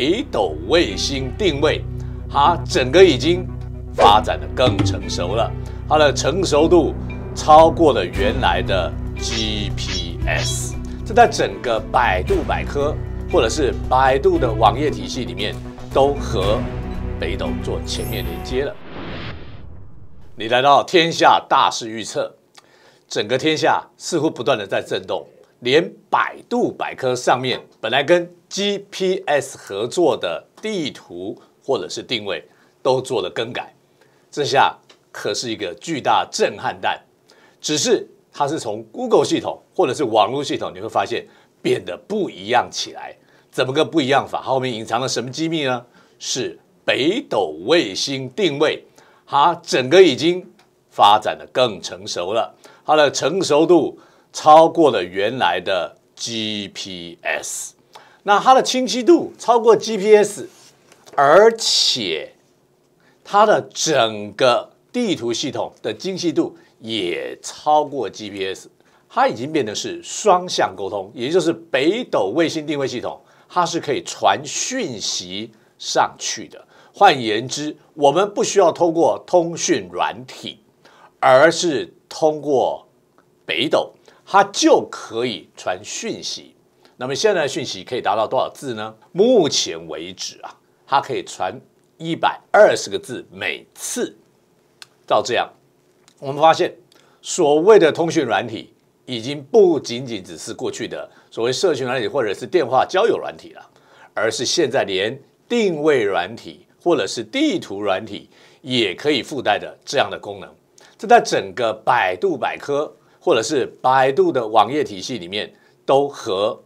北斗卫星定位，它整个已经发展得更成熟了，它的成熟度超过了原来的 GPS。这在整个百度百科或者是百度的网页体系里面，都和北斗做前面连接了。你来到天下大事预测，整个天下似乎不断的在震动。 连百度百科上面本来跟 GPS 合作的地图或者是定位都做了更改，这下可是一个巨大震撼弹。只是它是从 Google 系统或者是网络系统，你会发现变得不一样起来。怎么个不一样法？后面隐藏了什么机密呢？是北斗卫星定位，它整个已经发展得更成熟了，它的成熟度 超过了原来的 GPS， 那它的清晰度超过 GPS， 而且它的整个地图系统的精细度也超过 GPS， 它已经变得是双向沟通，也就是北斗卫星定位系统，它是可以传讯息上去的。换言之，我们不需要通过通讯软体，而是通过北斗 它就可以传讯息。那么现在的讯息可以达到多少字呢？目前为止啊，它可以传120个字每次。照这样，我们发现所谓的通讯软体已经不仅仅只是过去的所谓社群软体或者是电话交友软体了，而是现在连定位软体或者是地图软体也可以附带的这样的功能。这在整个百度百科 或者是百度的网页体系里面，都和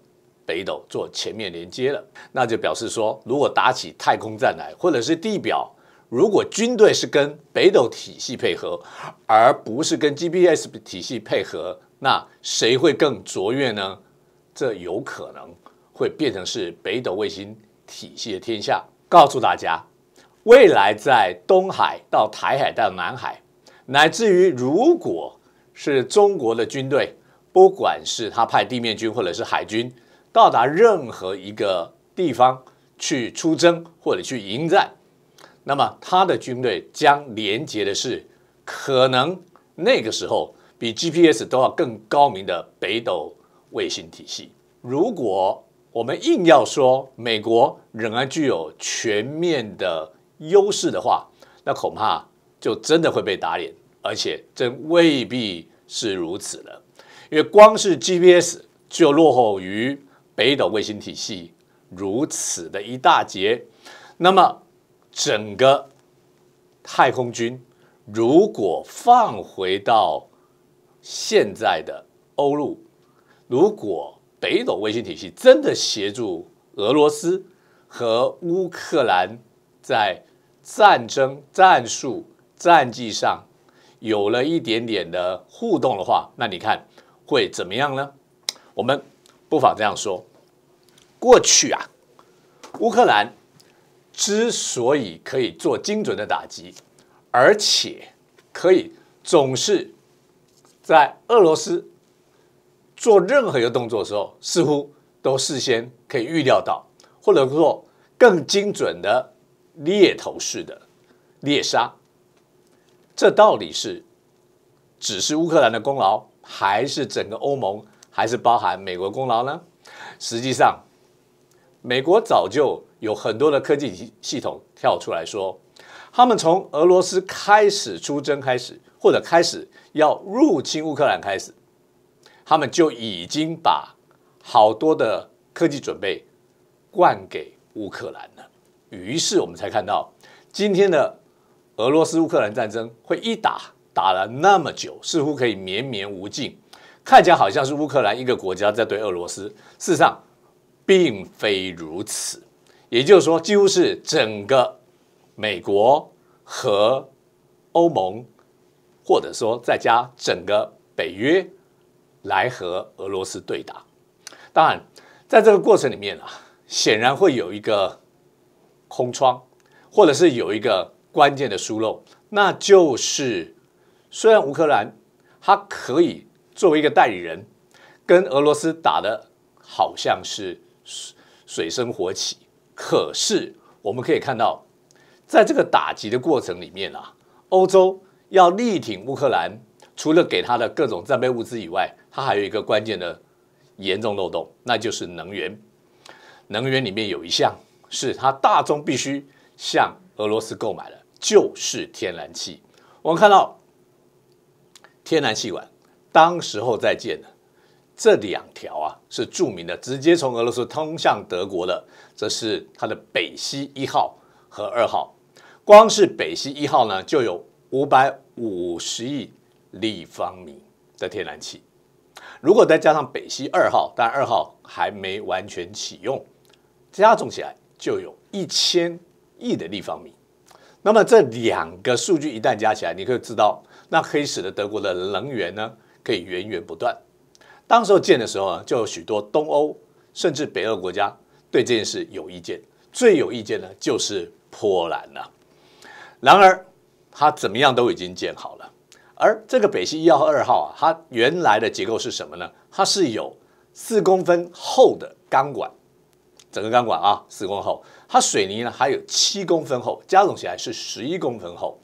北斗做前面连接了，那就表示说，如果打起太空战来，或者是地表，如果军队是跟北斗体系配合，而不是跟 GPS 体系配合，那谁会更卓越呢？这有可能会变成是北斗卫星体系的天下。告诉大家，未来在东海到台海到南海，乃至于如果 是中国的军队，不管是他派地面军或者是海军，到达任何一个地方去出征或者去迎战，那么他的军队将连接的是可能那个时候比 GPS 都要更高明的北斗卫星体系。如果我们硬要说美国仍然具有全面的优势的话，那恐怕就真的会被打脸。 而且真未必是如此了，因为光是 GPS 就落后于北斗卫星体系如此的一大截。那么，整个太空军如果放回到现在的欧陆，如果北斗卫星体系真的协助俄罗斯和乌克兰在战争、战术、战绩上 有了一点点的互动的话，那你看会怎么样呢？我们不妨这样说：过去啊，乌克兰之所以可以做精准的打击，而且可以总是在俄罗斯做任何一个动作的时候，似乎都事先可以预料到，或者说更精准的猎头式的猎杀。 这到底是只是乌克兰的功劳，还是整个欧盟，还是包含美国功劳呢？实际上，美国早就有很多的科技系统跳出来说，他们从俄罗斯开始出征开始，或者开始要入侵乌克兰开始，他们就已经把好多的科技准备灌给乌克兰了。于是我们才看到今天的 俄罗斯乌克兰战争会一打了那么久，似乎可以绵绵无尽，看起来好像是乌克兰一个国家在对俄罗斯，事实上并非如此。也就是说，几乎是整个美国和欧盟，或者说再加整个北约，来和俄罗斯对打。当然，在这个过程里面啊，显然会有一个空窗，或者是有一个 关键的疏漏，那就是虽然乌克兰它可以作为一个代理人，跟俄罗斯打的好像是水深火起，可是我们可以看到，在这个打击的过程里面啊，欧洲要力挺乌克兰，除了给他的各种战备物资以外，它还有一个关键的严重漏洞，那就是能源。能源里面有一项是它大众必须向俄罗斯购买的，就是天然气。我们看到天然气管当时候在建的这两条啊，是著名的，直接从俄罗斯通向德国的，这是它的北溪1号和2号。光是北溪1号呢，就有550亿立方米的天然气。如果再加上北溪2号，但2号还没完全启用，加总起来就有1000亿的立方米。那么这两个数据一旦加起来，你可以知道，那可以使得德国的能源呢可以源源不断。当时候建的时候呢，就有许多东欧甚至北欧国家对这件事有意见，最有意见呢就是波兰了。然而它怎么样都已经建好了，而这个北溪1号和2号啊，它原来的结构是什么呢？它是有4公分厚的钢管，整个钢管啊4公分厚，它水泥呢还有7公分厚，加总起来是11公分厚。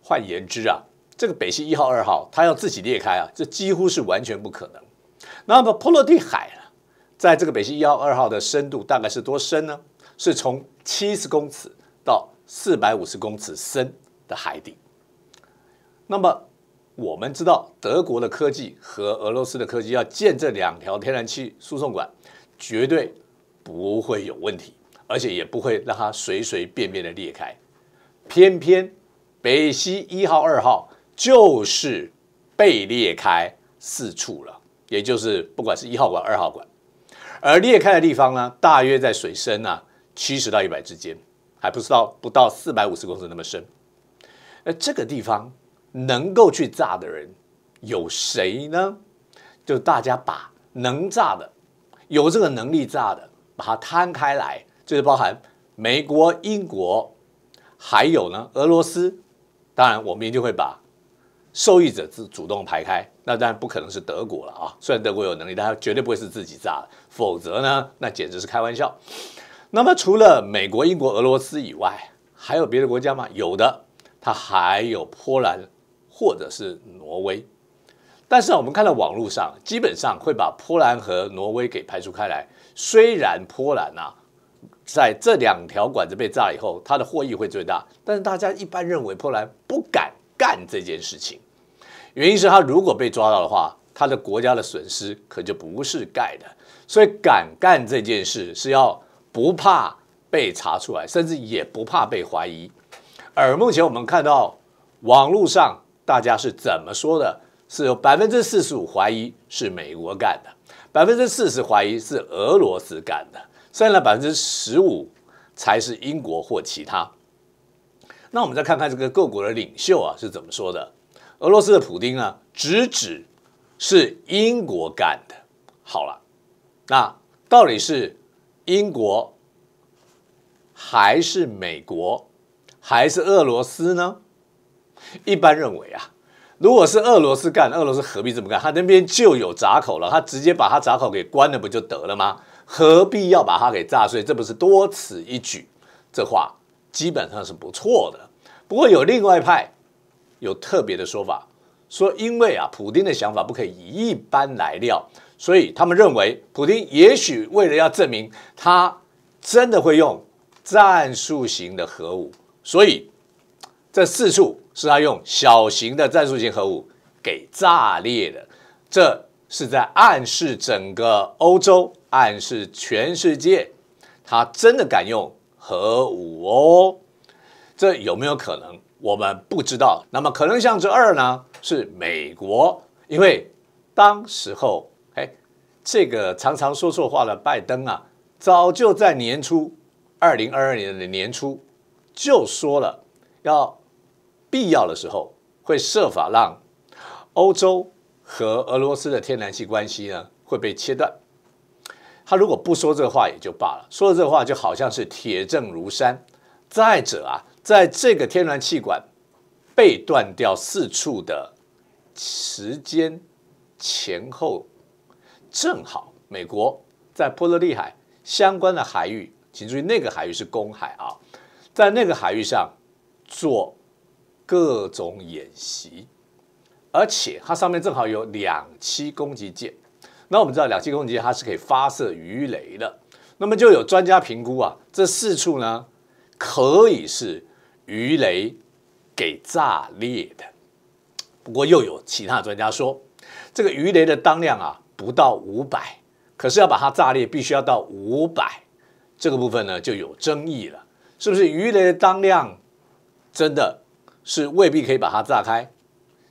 换言之啊，这个北溪1号、2号它要自己裂开啊，这几乎是完全不可能。那么波罗的海呢，在这个北溪1号、2号的深度大概是多深呢？是从70公尺到450公尺深的海底。那么我们知道，德国的科技和俄罗斯的科技要建这两条天然气输送管，绝对不会有问题，而且也不会让它随随便便的裂开。偏偏北溪1号、2号就是被裂开4处了。也就是不管是1号管、2号管，而裂开的地方呢，大约在水深啊70到100之间，还不到450公尺那么深。而这个地方能够去炸的人有谁呢？就大家把能炸的、有这个能力炸的，把它摊开来，就是包含美国、英国，还有呢俄罗斯。当然，我们一定会把受益者主动排开，那当然不可能是德国了啊！虽然德国有能力，但它绝对不会是自己炸的，否则呢，那简直是开玩笑。那么除了美国、英国、俄罗斯以外，还有别的国家吗？有的，它还有波兰或者是挪威。但是我们看到网络上基本上会把波兰和挪威给排除开来。虽然波兰啊，在这两条管子被炸以后，它的获益会最大，但是大家一般认为波兰不敢干这件事情。原因是他如果被抓到的话，他的国家的损失可就不是盖的，所以敢干这件事是要不怕被查出来，甚至也不怕被怀疑。而目前我们看到网络上大家是怎么说的？是有 45% 怀疑是美国干的， 40% 怀疑是俄罗斯干的，剩下 15% 才是英国或其他。那我们再看看这个各国的领袖啊是怎么说的。俄罗斯的普丁呢，直指是英国干的。好了，那到底是英国还是美国还是俄罗斯呢？一般认为啊，如果是俄罗斯干，俄罗斯何必这么干？他那边就有闸口了，他直接把他闸口给关了不就得了吗？何必要把它给炸碎？这不是多此一举？这话基本上是不错的。不过有另外一派有特别的说法，说因为啊，普丁的想法不可以以一般来料，所以他们认为普丁也许为了要证明他真的会用战术型的核武，所以这4处是他用小型的战术型核武给炸裂的。这是在暗示整个欧洲，暗示全世界，他真的敢用核武哦。这有没有可能？我们不知道。那么可能性之2呢，是美国，因为当时候这个常常说错话的拜登啊，早就在年初2022年的年初就说了，要必要的时候会设法让欧洲和俄罗斯的天然气关系呢会被切断。他如果不说这话也就罢了，说这话就好像是铁证如山。再者啊，在这个天然气管被断掉4处的时间前后，正好美国在波罗的海相关的海域请注意那个海域是公海啊，在那个海域上做各种演习，而且它上面正好有两栖攻击舰。那我们知道两栖攻击舰它是可以发射鱼雷的，那么就有专家评估啊，这4处呢可以是鱼雷给炸裂的。不过又有其他专家说，这个鱼雷的当量啊不到500，可是要把它炸裂必须要到500，这个部分呢就有争议了，是不是鱼雷的当量真的？ 是未必可以把它炸开，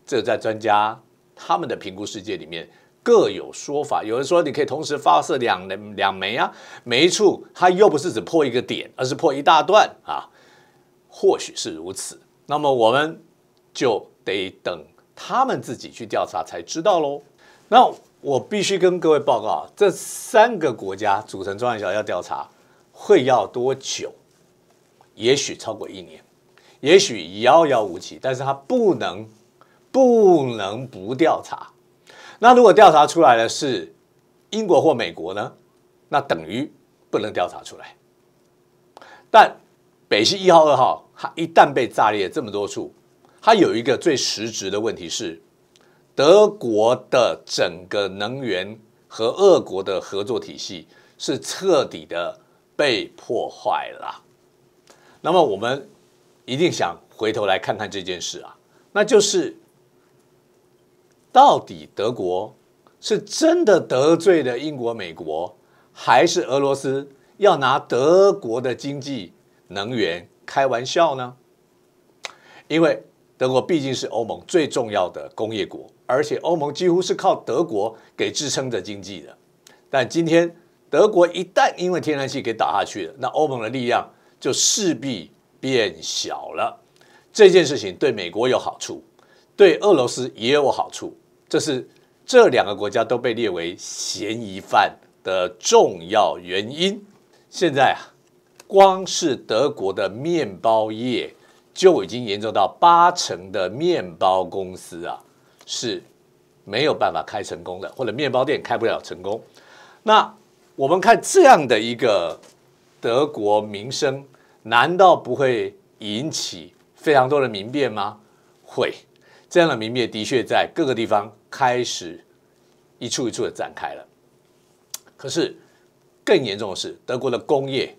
这在专家他们的评估世界里面各有说法。有人说你可以同时发射两枚啊，每一处它又不是只破一个点，而是破一大段啊，或许是如此。那么我们就得等他们自己去调查才知道喽。那我必须跟各位报告，这3个国家组成专案小组要调查，会要多久？也许超过1年。 也许遥遥无期，但是他不能不调查。那如果调查出来的是英国或美国呢？那等于不能调查出来。但北溪1号、2号，它一旦被炸裂这么多处，它有一个最实质的问题是，德国的整个能源和俄国的合作体系是彻底的被破坏了。那么我们 一定想回头来看看这件事啊，那就是到底德国是真的得罪了英国、美国，还是俄罗斯要拿德国的经济、能源开玩笑呢？因为德国毕竟是欧盟最重要的工业国，而且欧盟几乎是靠德国给支撑着经济的。但今天德国一旦因为天然气给打下去了，那欧盟的力量就势必 变小了，这件事情对美国有好处，对俄罗斯也有好处。这是这2个国家都被列为嫌疑犯的重要原因。现在啊，光是德国的面包业就已经严重到8成的面包公司啊是没有办法开成功的，或者面包店开不了成功。那我们看这样的一个德国民生， 难道不会引起非常多的民变吗？会，这样的民变的确在各个地方开始一处一处的展开了。可是更严重的是，德国的工业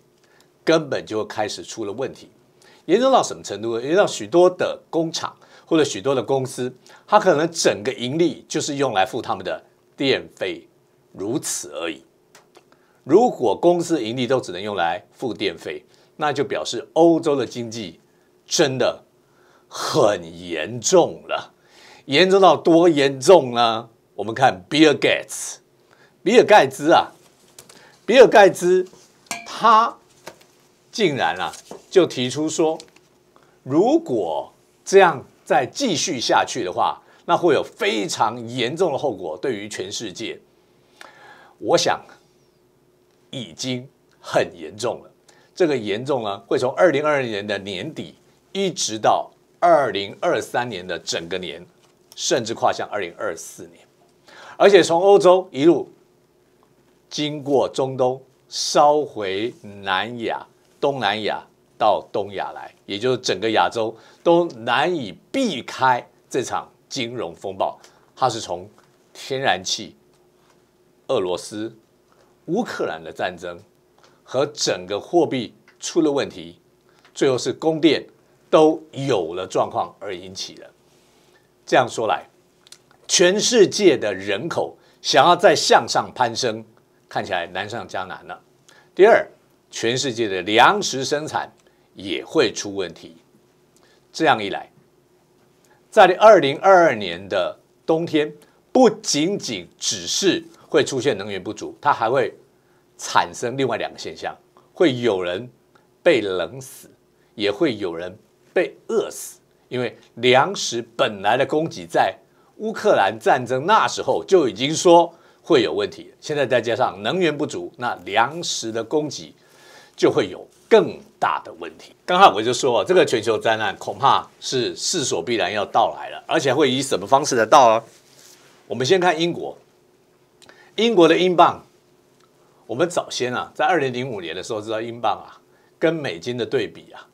根本就开始出了问题，严重到什么程度呢？严重到许多的工厂或者许多的公司，它可能整个盈利就是用来付他们的电费，如此而已。如果公司盈利都只能用来付电费， 那就表示欧洲的经济真的很严重了，严重到多严重呢？我们看比尔盖茨啊，比尔盖茨他竟然啊就提出说，如果这样再继续下去的话，那会有非常严重的后果对于全世界。我想已经很严重了。 这个严重呢，会从2022年的年底一直到2023年的整个年，甚至跨向2024年，而且从欧洲一路经过中东，烧回南亚、东南亚到东亚来，也就是整个亚洲都难以避开这场金融风暴。它是从天然气、俄罗斯、乌克兰的战争 和整个货币出了问题，最后是供电都有了状况而引起的。这样说来，全世界的人口想要再向上攀升，看起来难上加难了。第二，全世界的粮食生产也会出问题。这样一来，在2022年的冬天，不仅仅只是会出现能源不足，它还会 产生另外2个现象，会有人被冷死，也会有人被饿死，因为粮食本来的供给在乌克兰战争那时候就已经说会有问题，现在再加上能源不足，那粮食的供给就会有更大的问题。刚才我就说，这个全球灾难恐怕是势所必然要到来了，而且会以什么方式来到呢？我们先看英国，英国的英镑我们早先啊，在2005年的时候知道英镑啊跟美金的对比啊，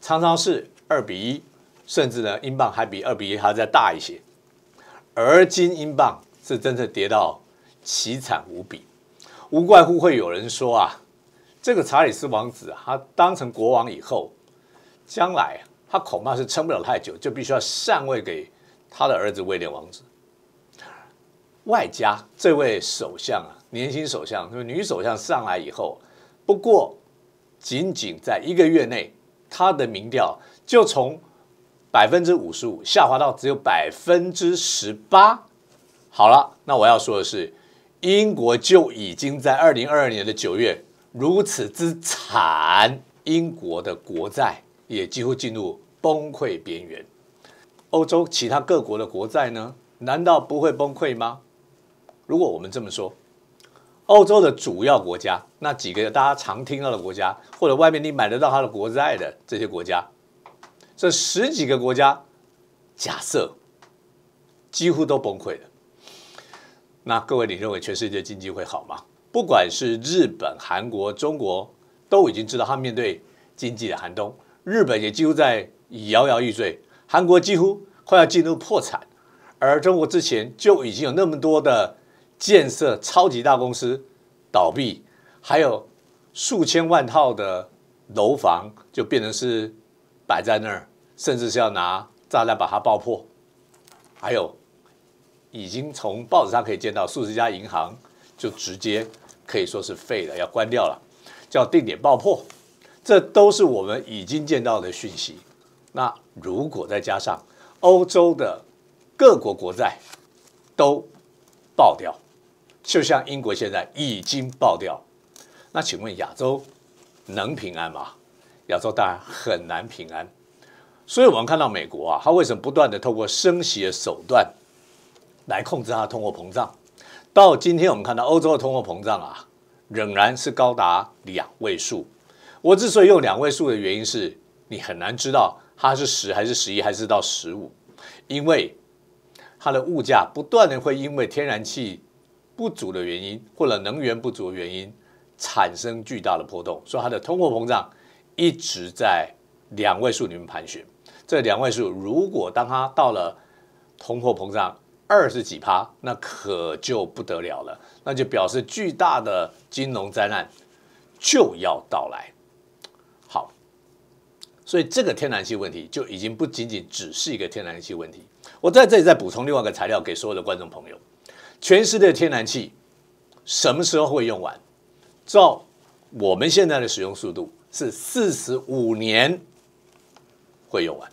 常常是2比1，甚至呢英镑还比2比1还要再大一些。而今英镑是真的跌到凄惨无比，无怪乎会有人说啊，这个查理斯王子啊，他当成国王以后，将来他恐怕是撑不了太久，就必须要禅位给他的儿子威廉王子。 外加这位首相啊，年轻首相，就是女首相上来以后，不过仅在1个月内，她的民调就从55%下滑到只有18%。好了，那我要说的是，英国就已经在2022年的9月如此之惨，英国的国债也几乎进入崩溃边缘。欧洲其他各国的国债呢，难道不会崩溃吗？ 如果我们这么说，欧洲的主要国家，那几个大家常听到的国家，或者外面你买得到它的国债的这些国家，这10几个国家，假设几乎都崩溃了。那各位，你认为全世界经济会好吗？不管是日本、韩国、中国，都已经知道他们面对经济的寒冬，日本也几乎在摇摇欲坠，韩国几乎快要进入破产，而中国之前就已经有那么多的 建设超级大公司倒闭，还有数千万套的楼房就变成是摆在那儿，甚至是要拿炸弹把它爆破。还有，已经从报纸上可以见到，40家银行就直接可以说是废了，要关掉了，叫定点爆破。这都是我们已经见到的讯息。那如果再加上欧洲的各国国债都爆掉， 就像英国现在已经爆掉，那请问亚洲能平安吗？亚洲当然很难平安，所以我们看到美国啊，它为什么不断的透过升息的手段来控制它的通货膨胀？到今天我们看到欧洲的通货膨胀啊，仍然是高达2位数。我之所以用2位数的原因是，你很难知道它是10还是11还是到15，因为它的物价不断的会因为天然气 不足的原因，或者能源不足的原因，产生巨大的波动，所以它的通货膨胀一直在2位数里面盘旋。这2位数，如果当它到了通货膨胀20几%，那可就不得了了，那就表示巨大的金融灾难就要到来。好，所以这个天然气问题就已经不仅仅只是一个天然气问题。我在这里再补充另外一个材料给所有的观众朋友。 全世界的天然气什么时候会用完？照我们现在的使用速度是45年会用完。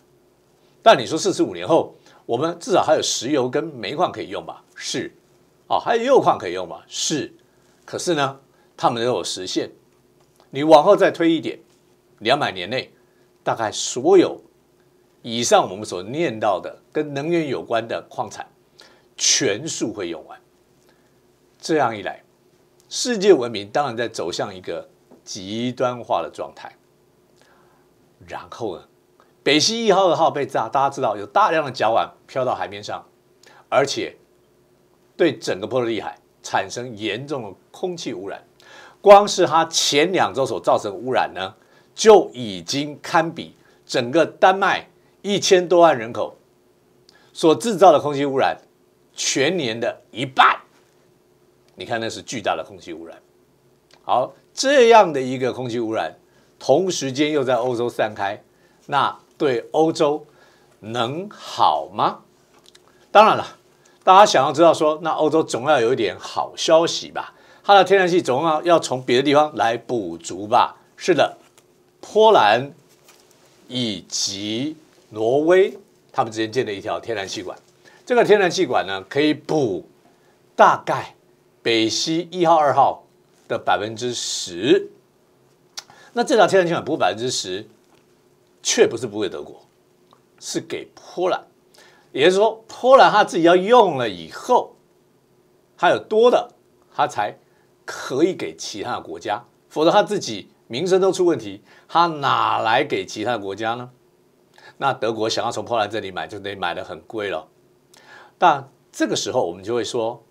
但你说45年后，我们至少还有石油跟煤矿可以用吧？是，啊，还有铀矿可以用吧？是。可是呢，它们都有时限。你往后再推一点，200年内，大概所有以上我们所念到的跟能源有关的矿产 全数会用完，这样一来，世界文明当然在走向一个极端化的状态。然后呢，北溪1号、2号被炸，大家知道有大量的甲烷飘到海面上，而且对整个波罗的海产生严重的空气污染。光是它前2周所造成的污染呢，就已经堪比整个丹麦1000多万人口所制造的空气污染 全年的1半，你看那是巨大的空气污染。好，这样的一个空气污染，同时间又在欧洲散开，那对欧洲能好吗？当然了，大家想要知道说，那欧洲总要有一点好消息吧？它的天然气总要从别的地方来补足吧？是的，波兰以及挪威，他们之间建了一条天然气管。 这个天然气管呢，可以补大概北溪1号、2号的10%。那这条天然气管补10%，却不是补给德国，是给波兰。也就是说，波兰他自己要用了以后，他有多的，他才可以给其他的国家。否则他自己民生都出问题，他哪来给其他的国家呢？那德国想要从波兰这里买，就得买得很贵了。 但这个时候，我们就会说，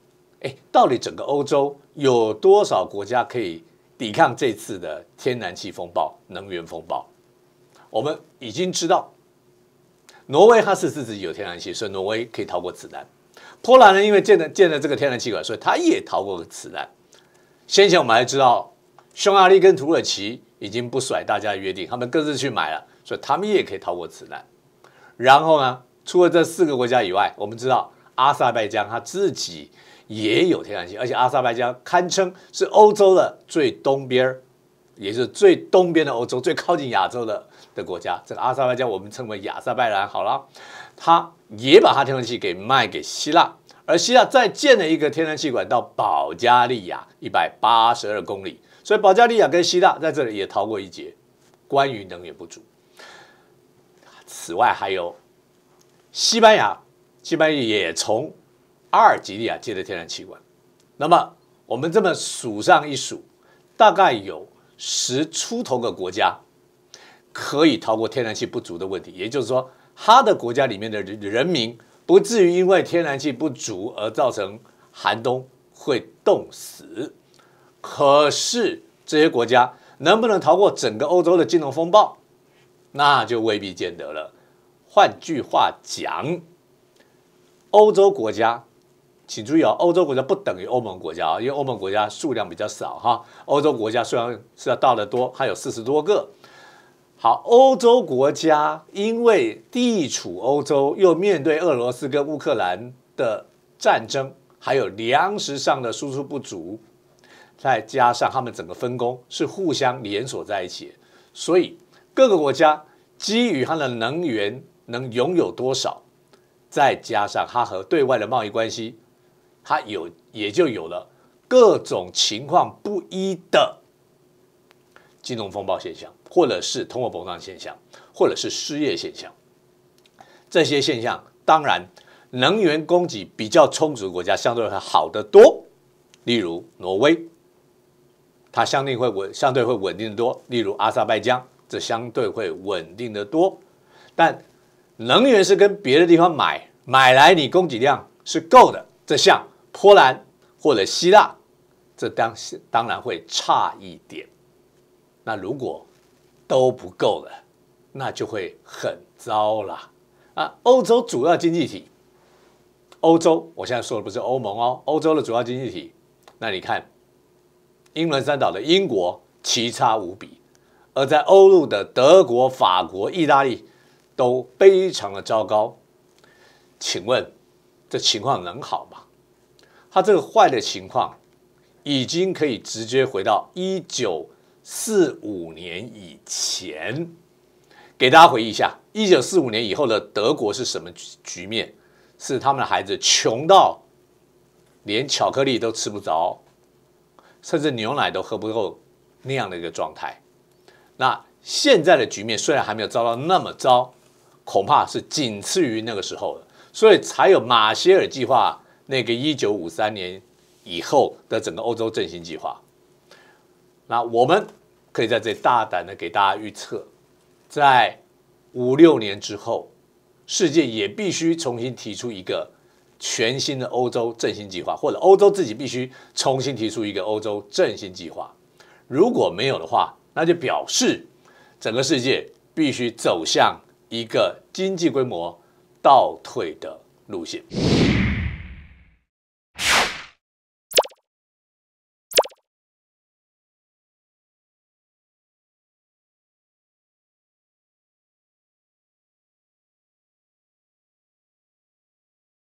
哎，到底整个欧洲有多少国家可以抵抗这次的天然气风暴、能源风暴？我们已经知道，挪威它是自己有天然气，所以挪威可以逃过此难。波兰呢，因为建了这个天然气管，所以它也逃过此难。先前我们还知道，匈牙利跟土耳其已经不甩大家的约定，他们各自去买了，所以他们也可以逃过此难。然后呢，除了这4个国家以外，我们知道阿塞拜疆它自己也有天然气，而且阿塞拜疆堪称是欧洲的最东边，也就是最东边的欧洲、最靠近亚洲的国家。这个阿塞拜疆我们称为亚塞拜然好了，它也把它天然气给卖给希腊，而希腊再建了一个天然气管到保加利亚182公里，所以保加利亚跟希腊在这里也逃过一劫。关于能源不足，此外还有西班牙也从阿尔及利亚接的天然气管，那么我们这么数上一数，大概有10出头个国家可以逃过天然气不足的问题。也就是说，它的国家里面的人民不至于因为天然气不足而造成寒冬会冻死。可是这些国家能不能逃过整个欧洲的金融风暴，那就未必见得了。换句话讲，欧洲国家请注意哦，欧洲国家不等于欧盟国家啊，因为欧盟国家数量比较少哈。欧洲国家虽然是要到得多，还有40多个。好，欧洲国家因为地处欧洲，又面对俄罗斯跟乌克兰的战争，还有粮食上的输出不足，再加上他们整个分工是互相连锁在一起，所以各个国家基于它的能源能拥有多少，再加上它和对外的贸易关系，它也就有了各种情况不一的金融风暴现象，或者是通货膨胀现象，或者是失业现象。这些现象当然能源供给比较充足的国家相对会好得多，例如挪威，它相对会稳定得多；例如阿塞拜疆，这相对会稳定得多。但能源是跟别的地方买来，你供给量是够的，这像波兰或者希腊，这当然会差一点。那如果都不够了，那就会很糟了啊！欧洲主要经济体，欧洲我现在说的不是欧盟哦，欧洲的主要经济体，那你看，英伦三岛的英国奇差无比，而在欧陆的德国、法国、意大利都非常的糟糕。请问这情况能好吗？它这个坏的情况已经可以直接回到1945年以前，给大家回忆一下，1945年以后的德国是什么局面？是他们的孩子穷到连巧克力都吃不着，甚至牛奶都喝不够那样的一个状态。那现在的局面虽然还没有遭到那么糟，恐怕是仅次于那个时候了，所以才有马歇尔计划，那个1953年以后的整个欧洲振兴计划。那我们可以在这里大胆的给大家预测，在5、6年之后，世界也必须重新提出一个全新的欧洲振兴计划，或者欧洲自己必须重新提出一个欧洲振兴计划。如果没有的话，那就表示整个世界必须走向一个经济规模倒退的路线。